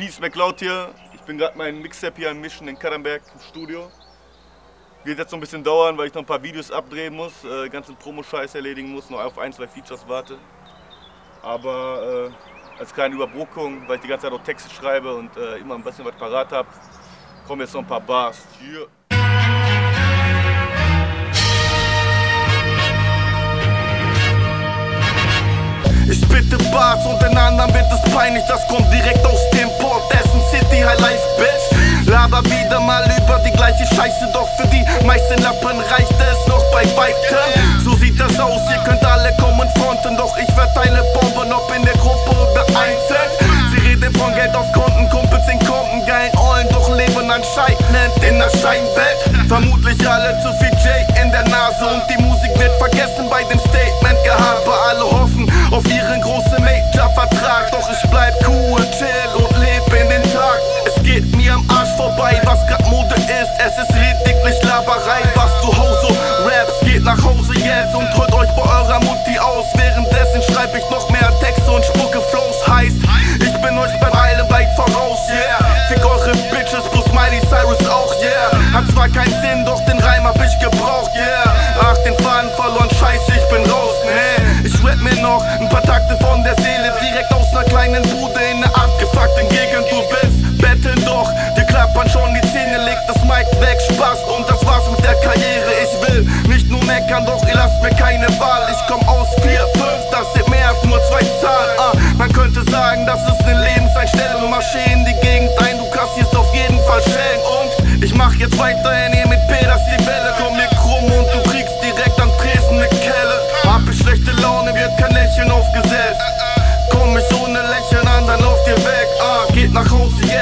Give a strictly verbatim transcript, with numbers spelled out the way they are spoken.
Peace, Macloud hier. Ich bin gerade meinen Mixtape hier am Mischen in Katernberg im Studio. Wird jetzt noch ein bisschen dauern, weil ich noch ein paar Videos abdrehen muss, äh, ganzen Promo-Scheiß erledigen muss, noch auf ein, zwei Features warte. Aber äh, als kleine Überbrückung, weil ich die ganze Zeit auch Texte schreibe und äh, immer ein bisschen was parat habe, kommen jetzt noch ein paar Bars. Yeah. Ich bitte Bars und den anderen wird es peinlich, das kommt direkt aus dem Port, Dresden City, High Life, Bitch. Laber wieder mal über die gleiche Scheiße, doch für die meisten Lappen reichte es noch bei weitem. So sieht das aus, ihr könnt alle kommen fronten, doch ich verteile Bomben, ob in der Gruppe oder einzeln. Sie reden von Geld auf Konten, Kumpels in Konten, geilen Ollen, doch leben anscheinend in der Scheinwelt. Vermutlich alle zu viel J in der Nase und die Musik wird vergessen bei dem Statement gehabt, alle hoffen auf ihren großen Major-Vertrag, doch ich bleib cool, chill und leb in den Tag. Es geht mir am Arsch vorbei, was grad Mode ist, es ist lediglich Laberei. Was zu Hause raps, geht nach Hause, yes, und holt euch bei eurer Mutti aus. Währenddessen schreib ich noch mehr Texte und spucke Flows, heißt, ich bin euch beim Eilen weit voraus, yeah. Fick eure Bitches, plus Miley Cyrus auch, yeah. Hat zwar keinen Sinn, doch den Reim hab ich gebraucht, yeah. Ach, den Faden verloren, scheiße, ich bin raus, nee. Ich rap mir noch ein paar Takte von der Seele, direkt aus ner kleinen Bude in ner abgefuckten Gegend. Du willst betteln, doch dir klappern schon die Zähne, leg das Mic weg, Spaß und das war's mit der Karriere. Ich will nicht nur meckern, doch ihr lasst mir keine Wahl. Ich komm aus vier, fünf, das sind mehr als nur zwei Zahlen. Ah, man könnte sagen, das ist ne Lebenseinstellung. Marschier in die Gegend ein, du kassierst auf jeden Fall Schellen. Und ich mach jetzt weiterhin hier mit Pedaz die Welle. Komm mir krumm und du kriegst direkt am Tresen ne Kelle. Hab ich schlechte Laune, wird kein Lächeln aufgesetzt. Komm ich ohne Lächeln an, dann lauf dir weg. Ah, geht nach Hause, yeah.